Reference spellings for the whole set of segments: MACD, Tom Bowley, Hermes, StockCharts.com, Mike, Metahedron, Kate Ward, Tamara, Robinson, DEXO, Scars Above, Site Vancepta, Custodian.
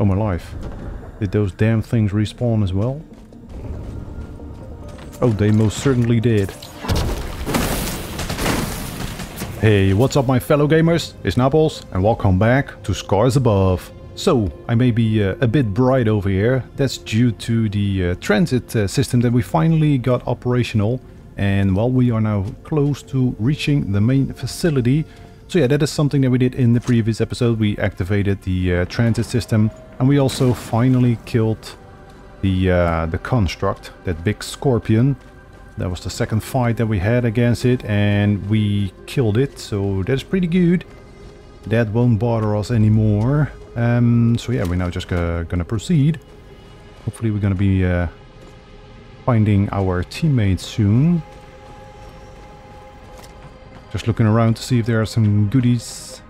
Oh my life. Did those damn things respawn as well? Oh, they most certainly did. Hey, what's up my fellow gamers? It's Naples and welcome back to Scars Above. So, I may be a bit bright over here. That's due to the transit system that we finally got operational. And well, we are now close to reaching the main facility. So yeah, that is something that we did in the previous episode. We activated the transit system and we also finally killed the construct, that big scorpion. That was the second fight that we had against it and we killed it, so that's pretty good. That won't bother us anymore. So yeah, we're now just gonna proceed. Hopefully we're gonna be finding our teammates soon. Just looking around to see if there are some goodies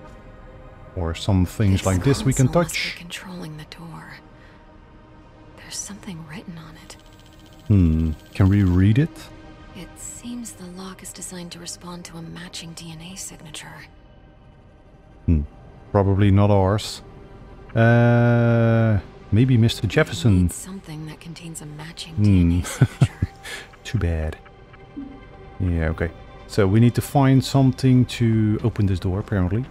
or some things like this we can touch. Controlling the door. There's something written on it. Can we read it? It seems the lock is designed to respond to a matching DNA signature. Probably not ours. Maybe Mr. Jefferson. Something that contains a matching DNA signature. Too bad. Yeah, okay. So we need to find something to open this door, apparently.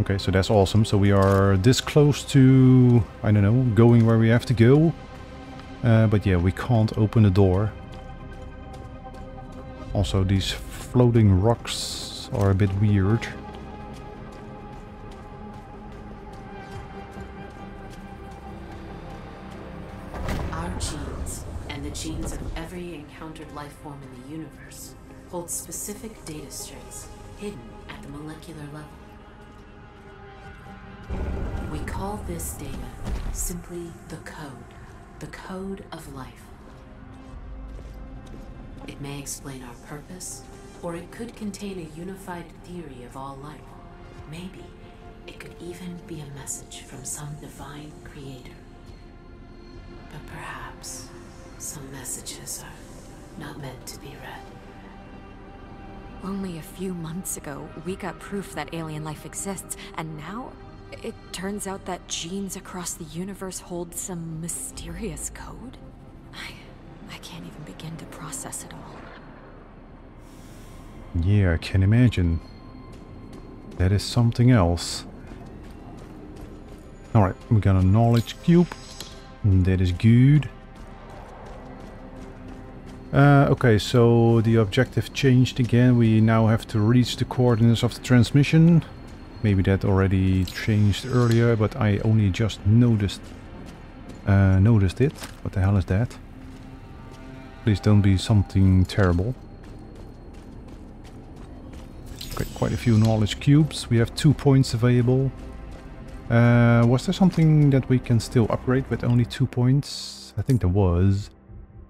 Okay, so that's awesome. So we are this close to, I don't know, going where we have to go. But yeah, we can't open the door. Also, these floating rocks are a bit weird. Our genes, and the genes of every encountered life form in the universe, hold specific data strains hidden at the molecular level. We call this data simply the code. The code of life. It may explain our purpose, or it could contain a unified theory of all life. Maybe it could even be a message from some divine creator. But perhaps some messages are not meant to be read. Only a few months ago, we got proof that alien life exists, and now it turns out that genes across the universe hold some mysterious code. I can't even begin to process it all. Yeah, I can imagine. That is something else. Alright, we got a knowledge cube. That is good. Okay, so the objective changed again. We now have to reach the coordinates of the transmission. Maybe that already changed earlier, but I only just noticed it. What the hell is that? Please don't be something terrible. Okay, quite a few knowledge cubes. We have 2 points available. Was there something that we can still upgrade with only 2 points? I think there was.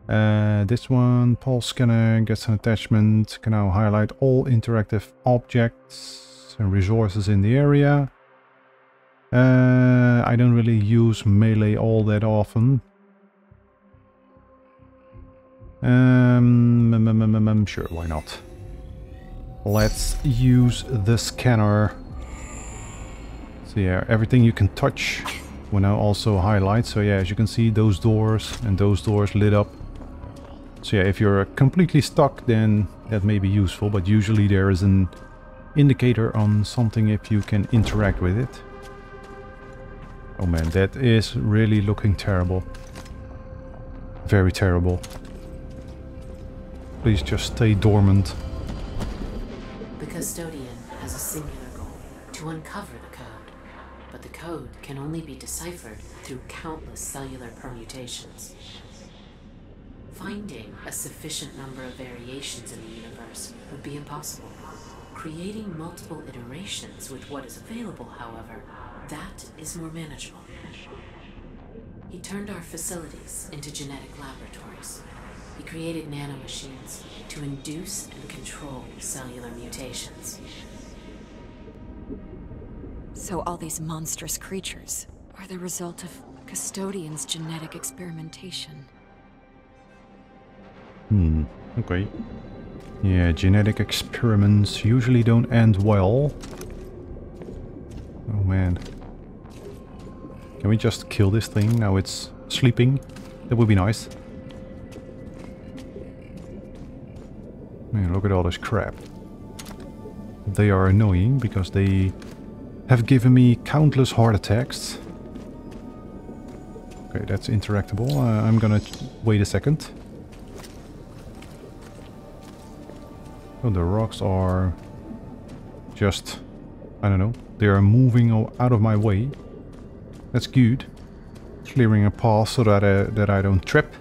This one, pulse scanner, gets an attachment. Can now highlight all interactive objects and resources in the area. I don't really use melee all that often. Sure, why not? Let's use the scanner. So yeah, everything you can touch will now also highlight. So yeah, as you can see, those doors and those doors lit up. So yeah, if you're completely stuck, then that may be useful, but usually there is an indicator on something if you can interact with it. Oh man, that is really looking terrible. Very terrible. Please just stay dormant. The Custodian has a singular goal, to uncover the code. But the code can only be deciphered through countless cellular permutations. Finding a sufficient number of variations in the universe would be impossible. Creating multiple iterations with what is available, however, that is more manageable. He turned our facilities into genetic laboratories. He created nanomachines to induce and control cellular mutations. So all these monstrous creatures are the result of Custodian's genetic experimentation. Okay. Yeah, genetic experiments usually don't end well. Oh man. Can we just kill this thing now it's sleeping? That would be nice. Man, look at all this crap. They are annoying because they have given me countless heart attacks. Okay, that's interactable. I'm gonna wait a second. Oh, the rocks are just, I don't know, they are moving out of my way. That's good. Clearing a path so that I don't trip.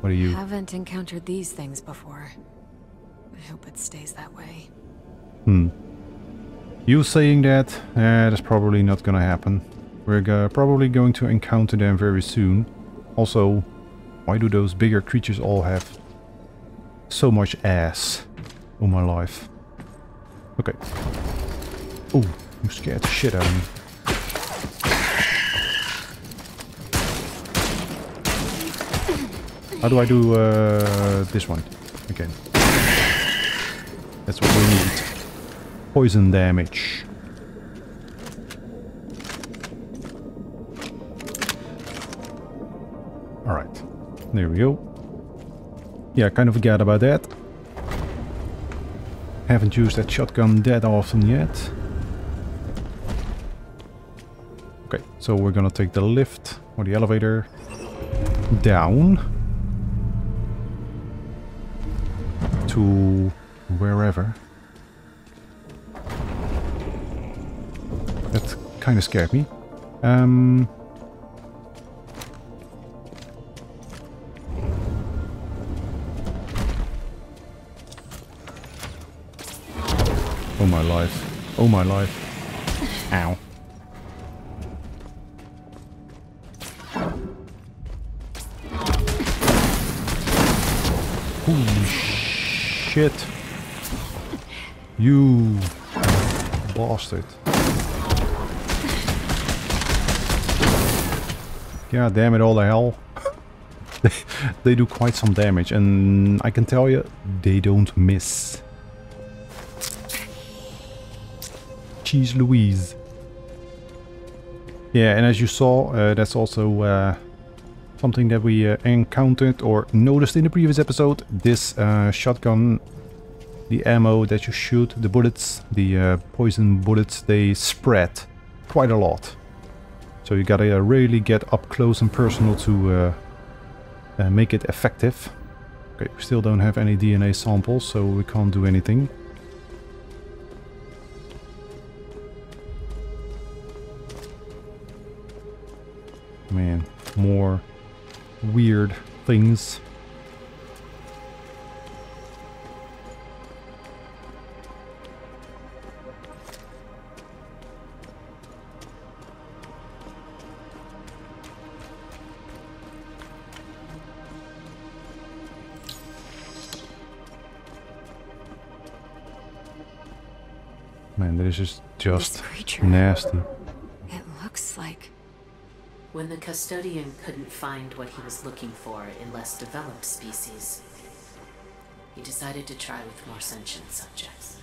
What are you? I haven't encountered these things before. I hope it stays that way. Hmm. You saying that? That's probably not gonna happen. We're probably going to encounter them very soon. Also, why do those bigger creatures all have so much ass? Oh my life. Okay. Oh, you scared the shit out of me. How do I do this one again? That's what we need. Poison damage. Alright. There we go. Yeah, I kind of forgot about that. Haven't used that shotgun that often yet. Okay, so we're gonna take the lift or the elevator down to wherever. That kind of scared me. Oh my life. Oh my life. Ow. Holy shit. You bastard. God damn it all the hell. They do quite some damage and I can tell you they don't miss. Jeez Louise. Yeah, and as you saw, that's also something that we encountered or noticed in the previous episode. This shotgun, the ammo that you shoot, the bullets, the poison bullets, they spread quite a lot. So you gotta really get up close and personal to make it effective. Okay, we still don't have any DNA samples, so we can't do anything. Man, more weird things. Man, this is just nasty. It looks like... When the Custodian couldn't find what he was looking for in less developed species, he decided to try with more sentient subjects.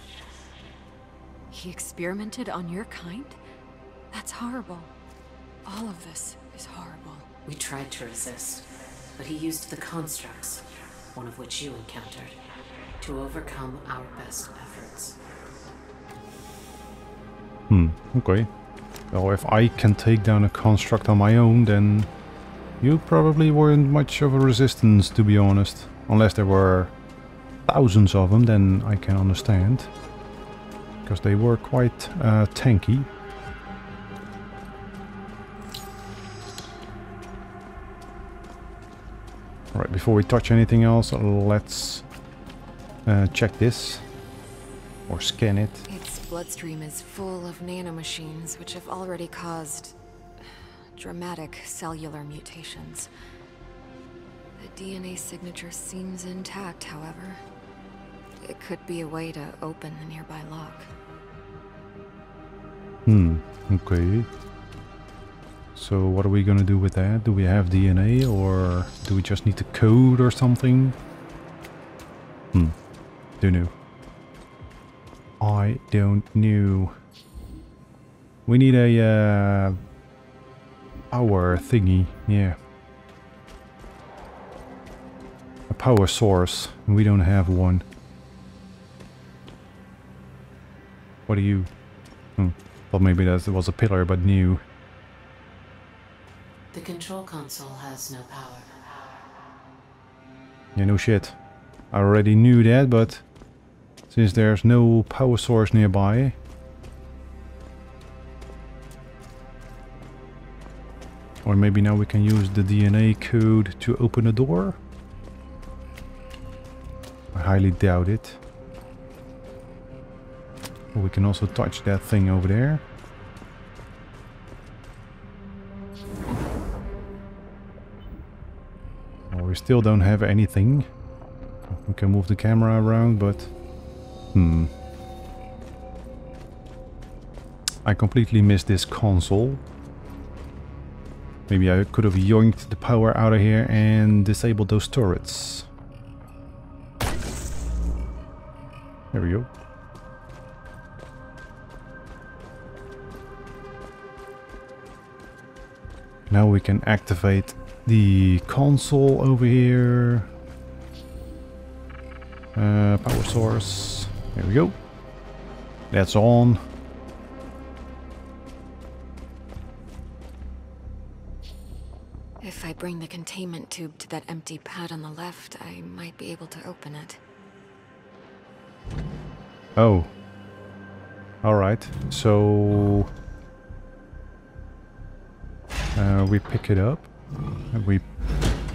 He experimented on your kind? That's horrible. All of this is horrible. We tried to resist, but he used the constructs, one of which you encountered, to overcome our best efforts. Hmm, okay. Well, if I can take down a construct on my own, then you probably weren't much of a resistance, to be honest. Unless there were thousands of them, then I can understand. Because they were quite tanky. Alright, before we touch anything else, let's check this. Or scan it. Its bloodstream is full of nanomachines, which have already caused dramatic cellular mutations. The DNA signature seems intact, however. It could be a way to open the nearby lock. Hmm, okay. So what are we gonna do with that? Do we have DNA or do we just need the code or something? Hmm, I don't know. We need a power thingy, yeah. A power source, and we don't have one. What are you? Well, maybe that was a pillar, but new. The control console has no power. Yeah, no shit. I already knew that, but since there's no power source nearby. Or maybe now we can use the DNA code to open a door? I highly doubt it. We can also touch that thing over there. Well, we still don't have anything. We can move the camera around, but... I completely missed this console. Maybe I could have yoinked the power out of here and disabled those turrets. There we go. Now we can activate the console over here. Power source. There we go. That's on. If I bring the containment tube to that empty pad on the left, I might be able to open it. Oh. Alright, so... we pick it up and we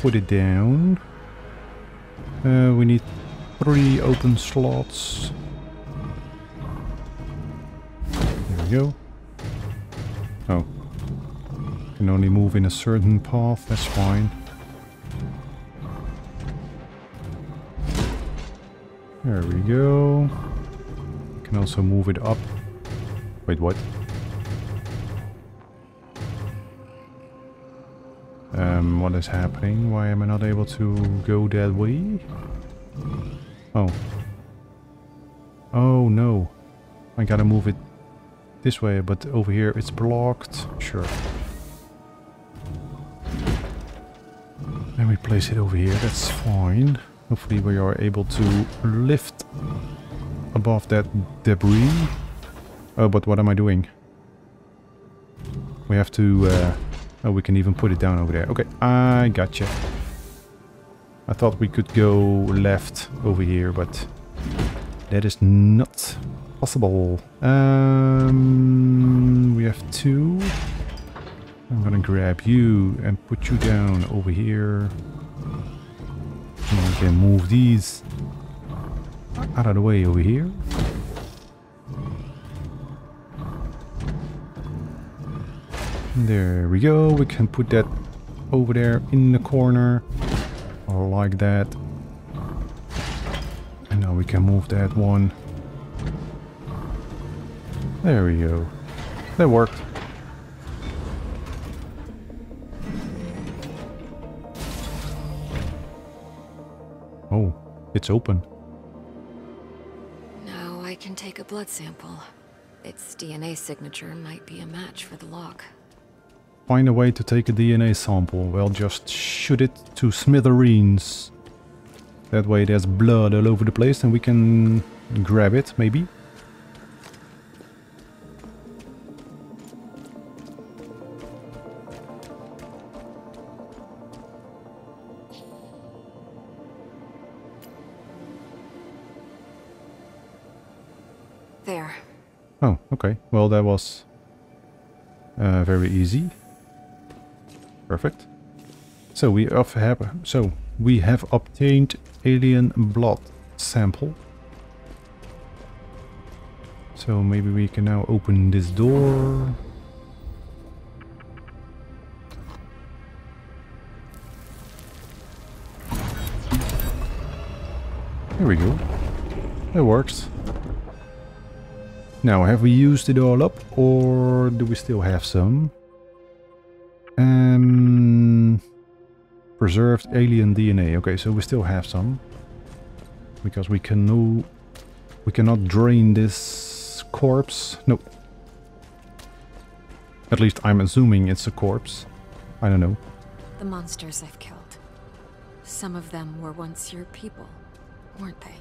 put it down. We need 3 open slots. There we go. Oh. Can only move in a certain path, that's fine. There we go. Can also move it up. Wait, what? What is happening? Why am I not able to go that way? Oh. Oh no. I gotta move it this way, but over here it's blocked. Sure. And we place it over here, that's fine. Hopefully we are able to lift above that debris. Oh, but what am I doing? We have to... Oh, we can even put it down over there. Okay, I gotcha. I thought we could go left over here, but that is not possible. We have 2. I'm gonna grab you and put you down over here. And we can move these out of the way over here. There we go, we can put that over there in the corner, or like that. And now we can move that one. There we go. That worked. Oh, it's open. Now I can take a blood sample. Its DNA signature might be a match for the lock. Find a way to take a DNA sample. Well, just shoot it to smithereens. That way there's blood all over the place and we can grab it, maybe. There. Oh, okay. Well, that was very easy. Perfect. So we have obtained alien blood sample. So maybe we can now open this door. There we go. That works. Now, have we used it all up, or do we still have some? Preserved alien DNA. Okay, so we still have some, because we cannot drain this corpse. No. At least I'm assuming it's a corpse. I don't know. The monsters I've killed. Some of them were once your people, weren't they?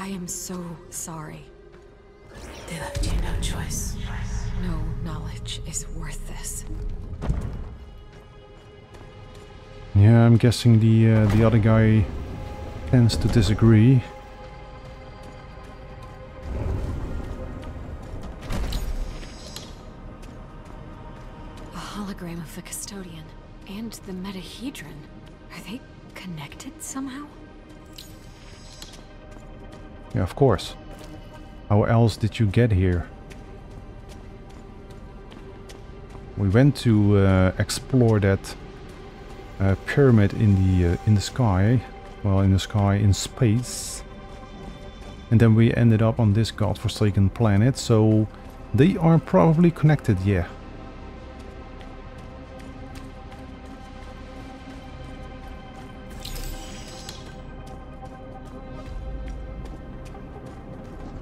I am so sorry. They left you no choice. No knowledge is worth this. Yeah, I'm guessing the other guy tends to disagree. A hologram of the Custodian and the Metahedron. Are they connected somehow? Yeah, of course. How else did you get here? We went to explore that pyramid in the sky, well, in the sky, in space, and then we ended up on this godforsaken planet. So they are probably connected, yeah.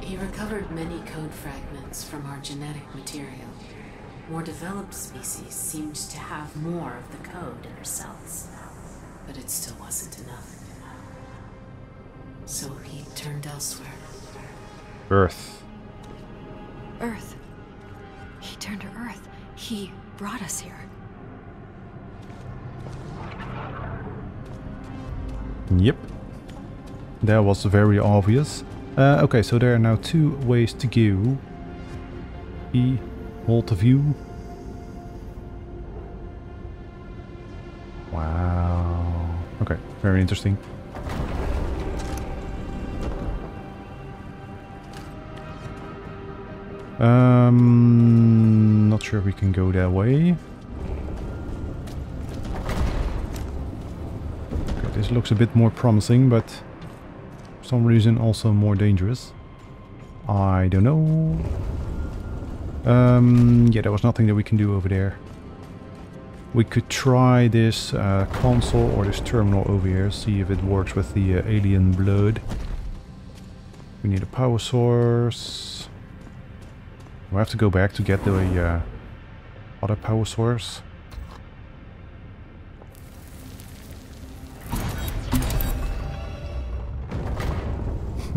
He recovered many code fragments from our genetic material. More developed species seemed to have more of the code in their cells, but it still wasn't enough. So he turned elsewhere. Earth. Earth. He turned to Earth. He brought us here. Yep. That was very obvious. Okay, so there are now two ways to go. E. Hold the view. Wow. Okay, very interesting. Not sure we can go that way. Okay, this looks a bit more promising, but for some reason also more dangerous. I don't know. Yeah, there was nothing that we can do over there. We could try this console or this terminal over here, see if it works with the alien blood. We need a power source. We'll have to go back to get the other power source.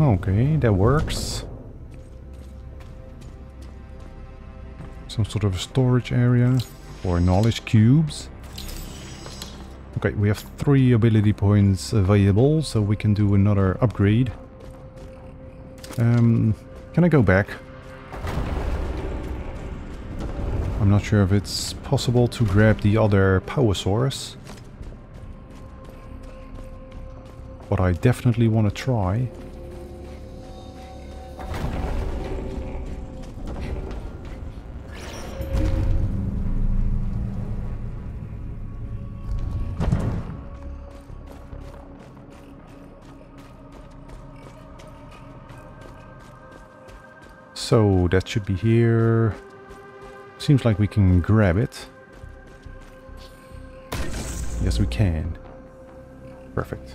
Okay, that works. Some sort of a storage area or knowledge cubes. Okay, we have 3 ability points available, so we can do another upgrade. Can I go back? I'm not sure if it's possible to grab the other power source, but I definitely want to try. So that should be here. Seems like we can grab it. Yes, we can. Perfect.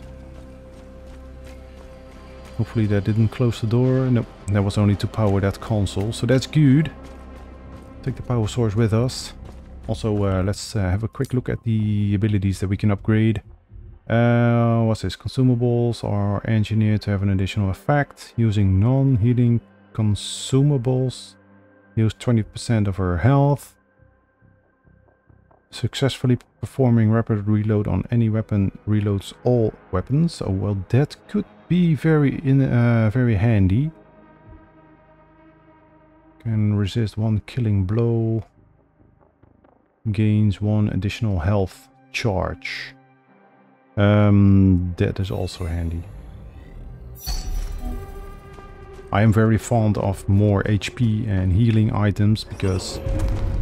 Hopefully that didn't close the door. Nope, that was only to power that console. So that's good. Take the power source with us. Also, let's have a quick look at the abilities that we can upgrade. What's this? Consumables are engineered to have an additional effect using non-healing consumables. Use 20% of her health. Successfully performing rapid reload on any weapon reloads all weapons. Oh well, that could be very handy. Can resist 1 killing blow. Gains 1 additional health charge. That is also handy. I am very fond of more HP and healing items because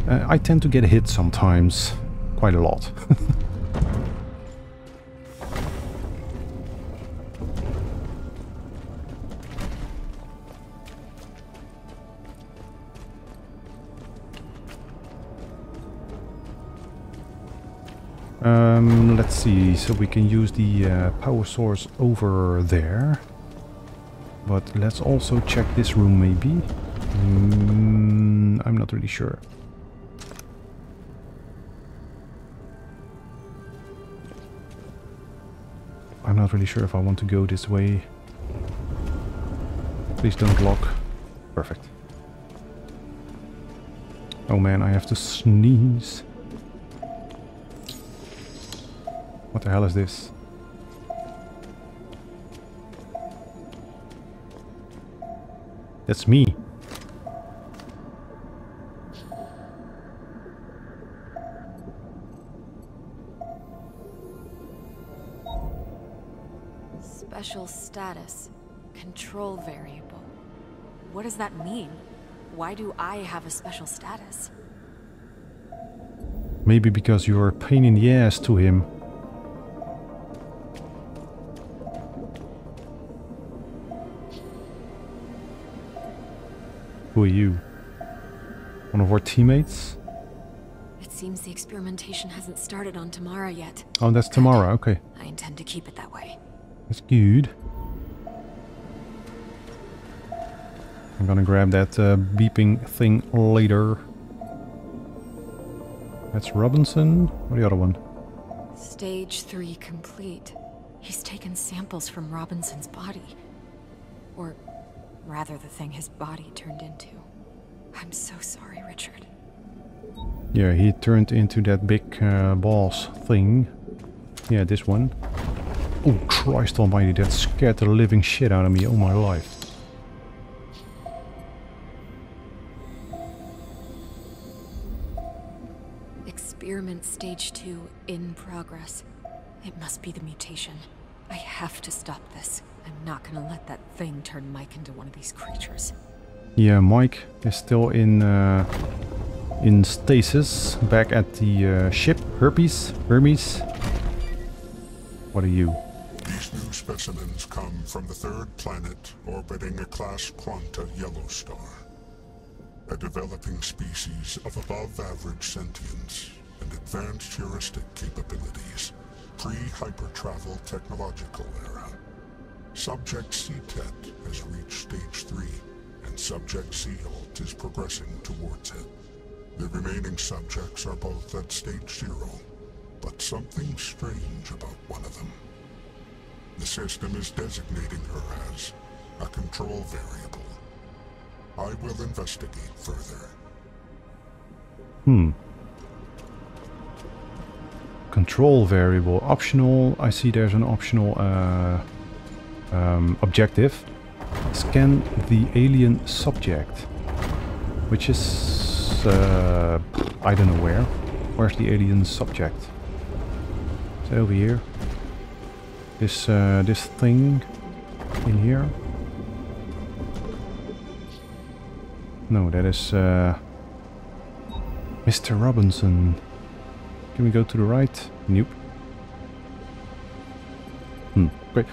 I tend to get hit sometimes, quite a lot. Let's see, so we can use the power source over there. But let's also check this room maybe. I'm not not really sure. I'm not really sure if I want to go this way. Please don't block. Perfect. Oh man, I have to sneeze. What the hell is this? That's me. Special status. Control variable. What does that mean? Why do I have a special status? Maybe because you're a pain in the ass to him. Who are you? One of our teammates? It seems the experimentation hasn't started on Tamara yet. Oh, that's Tamara, okay. I intend to keep it that way. That's good. I'm gonna grab that beeping thing later. That's Robinson. Or the other one? Stage 3 complete. He's taken samples from Robinson's body. Or... rather, the thing his body turned into. I'm so sorry, Richard. Yeah, he turned into that big boss thing. Yeah, this one. Oh, Christ almighty, that scared the living shit out of me all my life. Experiment stage 2 in progress. It must be the mutation. I have to stop this. I'm not gonna let that thing turn Mike into one of these creatures. Yeah, Mike is still in stasis back at the ship. Hermes. What are you? These new specimens come from the third planet orbiting a class Quanta yellow star. A developing species of above average sentience and advanced heuristic capabilities. Pre-hypertravel technological era. Subject CTET has reached stage 3, and subject CELT is progressing towards it. The remaining subjects are both at stage 0, but something strange about one of them. The system is designating her as a control variable. I will investigate further. Control variable, optional. I see there's an optional... objective. Scan the alien subject, which is I don't know where. Where's the alien subject? Is it over here? This this thing in here? No, that is Mr. Robinson. Can we go to the right? Nope. Great.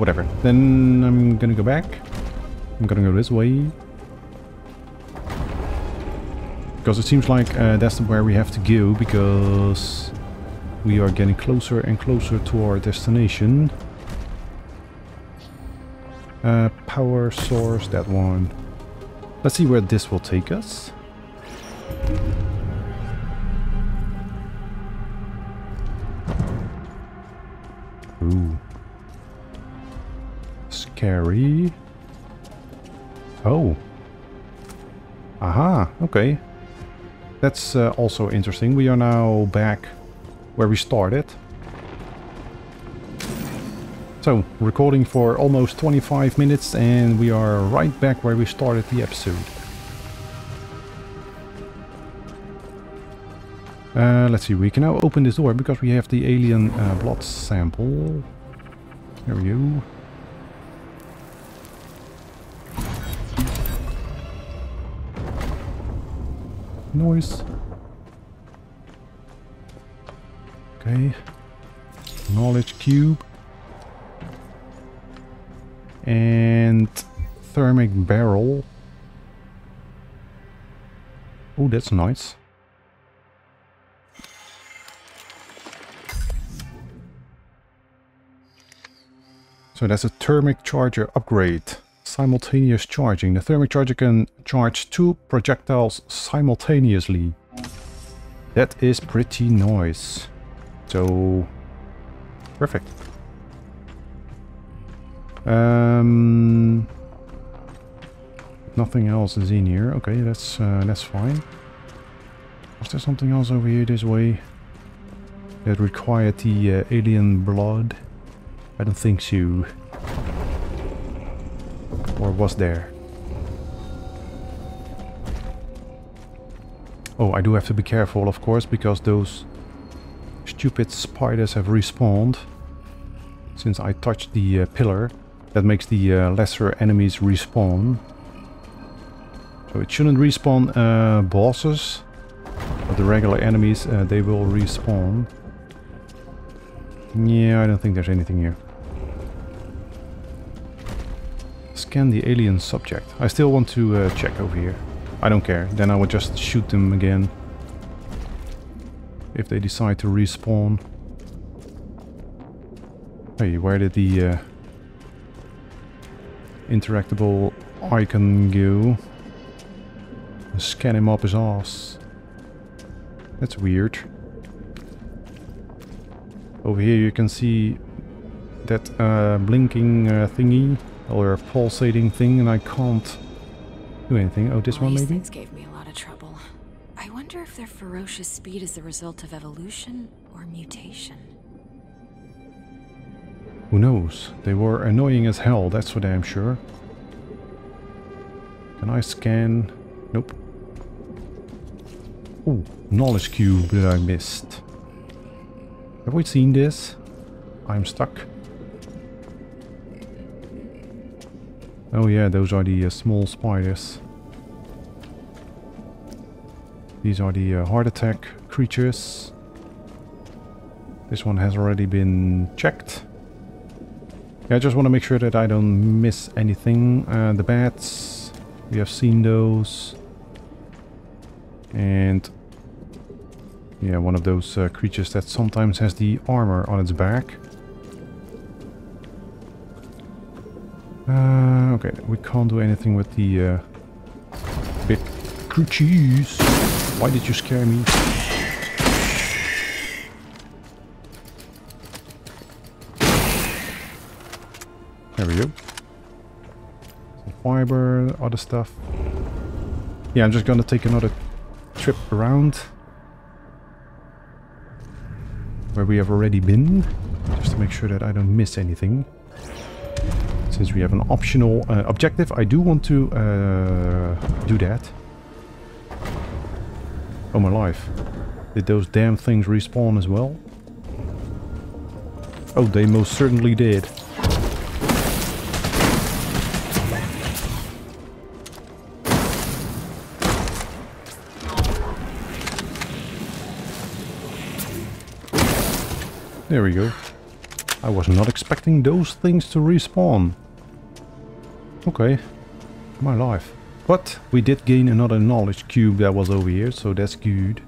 Whatever. Then I'm gonna go back. I'm gonna go this way. Because it seems like that's where we have to go, because we are getting closer and closer to our destination. Power source, that one. Let's see where this will take us. Ooh. Carry. Oh. Aha, okay. That's also interesting. We are now back where we started. So, recording for almost 25 minutes and we are right back where we started the episode. Let's see, we can now open this door because we have the alien blood sample. There we go. Noise. Okay. Knowledge cube. And thermic barrel. Oh, that's nice. So that's a thermic charger upgrade. Simultaneous charging. The thermic charger can charge two projectiles simultaneously. That is pretty nice. So perfect. Nothing else is in here. Okay, that's fine. Was there something else over here this way that required the alien blood? I don't think so. Or was there? Oh, I do have to be careful, of course, because those stupid spiders have respawned. Since I touched the pillar, that makes the lesser enemies respawn. So it shouldn't respawn bosses, but the regular enemies, they will respawn. Yeah, I don't think there's anything here. Scan the alien subject. I still want to check over here. I don't care. Then I will just shoot them again if they decide to respawn. Hey, where did the interactable icon go? Scan him up his ass. That's weird. Over here you can see that blinking thingy, or a pulsating thing, and I can't do anything. Oh, this one maybe? These things gave me a lot of trouble. I wonder if their ferocious speed is the result of evolution or mutation. Who knows? They were annoying as hell, that's for damn sure. Can I scan? Nope. Oh, knowledge cube that I missed. Have we seen this? I'm stuck. Oh yeah, those are the small spiders. These are the heart attack creatures. This one has already been checked. Yeah, I just want to make sure that I don't miss anything. The bats, we have seen those. And yeah, one of those creatures that sometimes has the armor on its back. Okay, we can't do anything with the big creatures. Why did you scare me? There we go. Some fiber, other stuff. Yeah, I'm just gonna take another trip around where we have already been, just to make sure that I don't miss anything. Since we have an optional objective, I do want to do that. Oh my life. Did those damn things respawn as well? Oh, they most certainly did. There we go. I was not expecting those things to respawn. Okay, my life. But we did gain another knowledge cube that was over here, so that's good.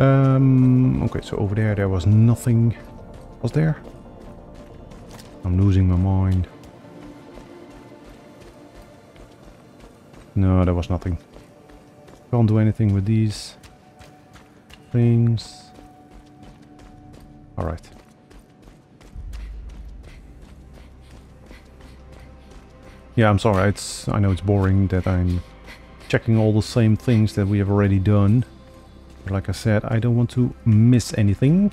Okay, so over there was nothing. Was there? I'm losing my mind. No, there was nothing. Can't do anything with these things. Alright. Yeah, I'm sorry, I know it's boring that I'm checking all the same things that we have already done. But like I said, I don't want to miss anything.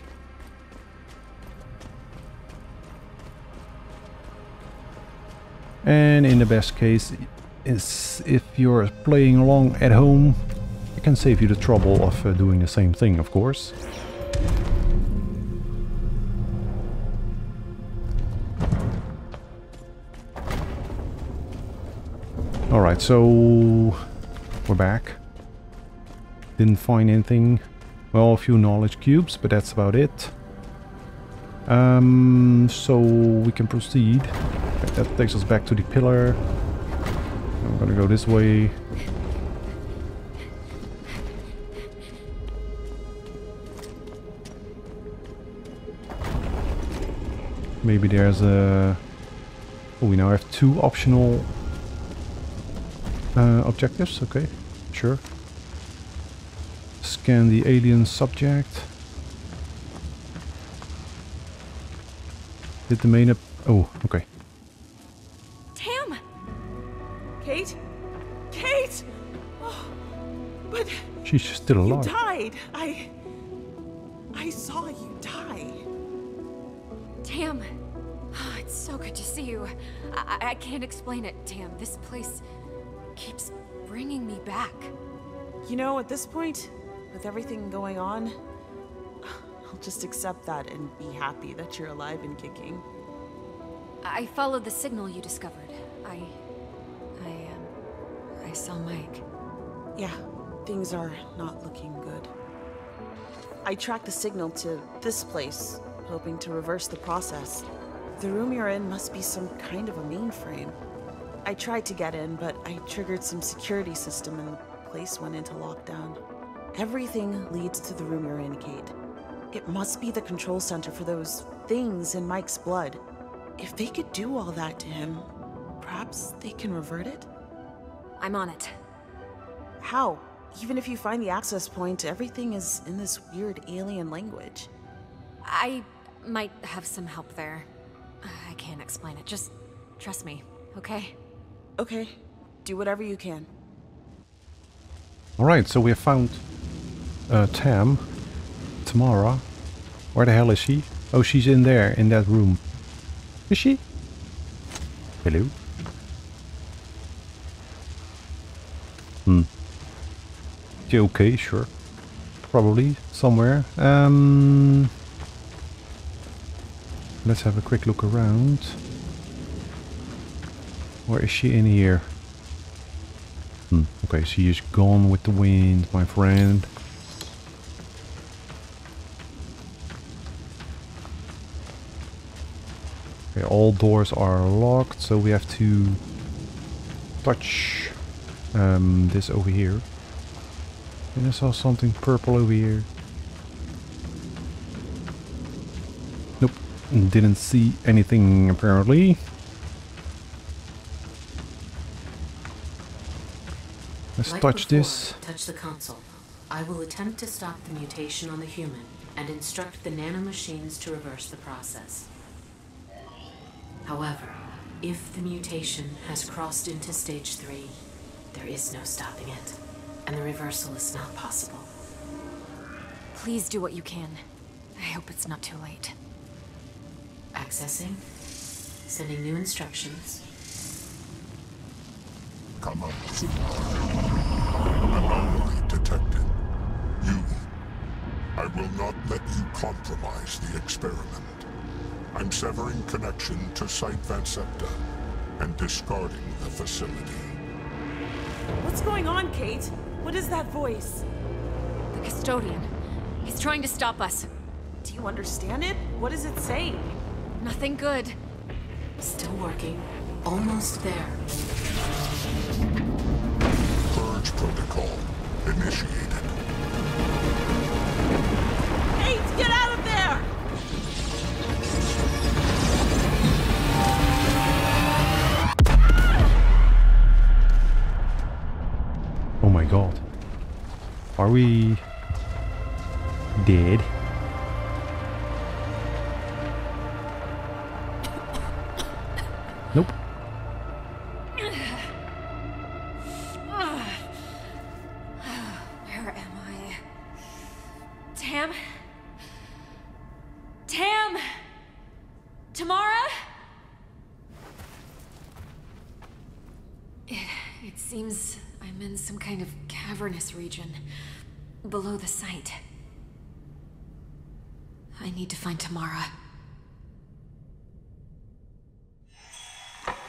And in the best case, is if you're playing along at home, it can save you the trouble of doing the same thing, of course. Alright, so we're back. Didn't find anything. Well, a few knowledge cubes, but that's about it. So we can proceed. Okay, that takes us back to the pillar. I'm gonna go this way. Maybe there's Oh, we now have two optional objectives. Okay, sure. Scan the alien subject. Did the main up? Oh, okay. Tam! Kate? Kate! Oh, but she's still alive. You died. I saw you die. Tam, oh, it's so good to see you. I can't explain it, Tam. This place keeps bringing me back. You know, at this point, with everything going on, I'll just accept that and be happy that you're alive and kicking. I followed the signal you discovered. I saw Mike. Yeah, things are not looking good. I tracked the signal to this place, hoping to reverse the process. The room you're in must be some kind of a mainframe. I tried to get in, but I triggered some security system and the place went into lockdown. Everything leads to the room you're in, Kate. It must be the control center for those things in Mike's blood. If they could do all that to him, perhaps they can revert it? I'm on it. How? Even if you find the access point, everything is in this weird alien language. I might have some help there. I can't explain it. Just trust me, okay? Okay. Do whatever you can. Alright, so we have found Tamara. Where the hell is she? Oh, she's in there, in that room. Is she? Hello? Okay, sure. Probably somewhere. Let's have a quick look around. Or is she in here? Okay, she is gone with the wind, my friend. Okay, all doors are locked, so we have to touch this over here. And I saw something purple over here. Nope, didn't see anything apparently. Let's touch this. Touch the console. I will attempt to stop the mutation on the human and instruct the nanomachines to reverse the process. However, if the mutation has crossed into stage 3, there is no stopping it. And the reversal is not possible. Please do what you can. I hope it's not too late. Accessing. Sending new instructions. Come up, anomaly detected. I will not let you compromise the experiment. I'm severing connection to Site Vancepta and discarding the facility. What's going on, Kate? What is that voice? The Custodian. He's trying to stop us. Do you understand it? What is it saying? Nothing good. Still working. Almost there. Purge protocol initiated. Kate, get out of there! God. Are we dead? Nope. Where am I? Tam? Tam? Tamara? It seems I'm in some kind of cavernous region, below the site. I need to find Tamara.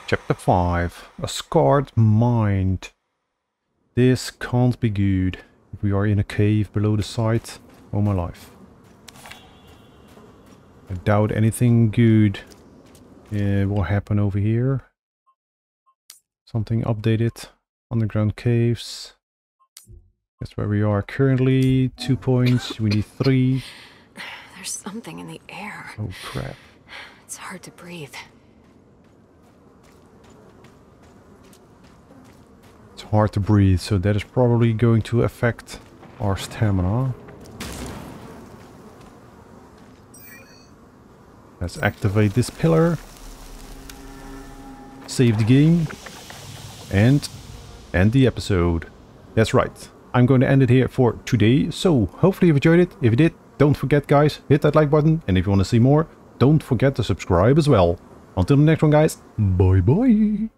Chapter 5. A Scarred Mind. This can't be good. We are in a cave below the site. All my life. I doubt anything good will happen over here. Something updated. Underground caves. That's where we are currently. 2 points. We need 3. There's something in the air. Oh crap. It's hard to breathe. hard to breathe, so that is probably going to affect our stamina. Let's activate this pillar. Save the game. And end the episode. That's right. I'm going to end it here for today. So hopefully you've enjoyed it. If you did, don't forget guys, hit that like button. And if you want to see more, don't forget to subscribe as well. Until the next one guys, bye bye.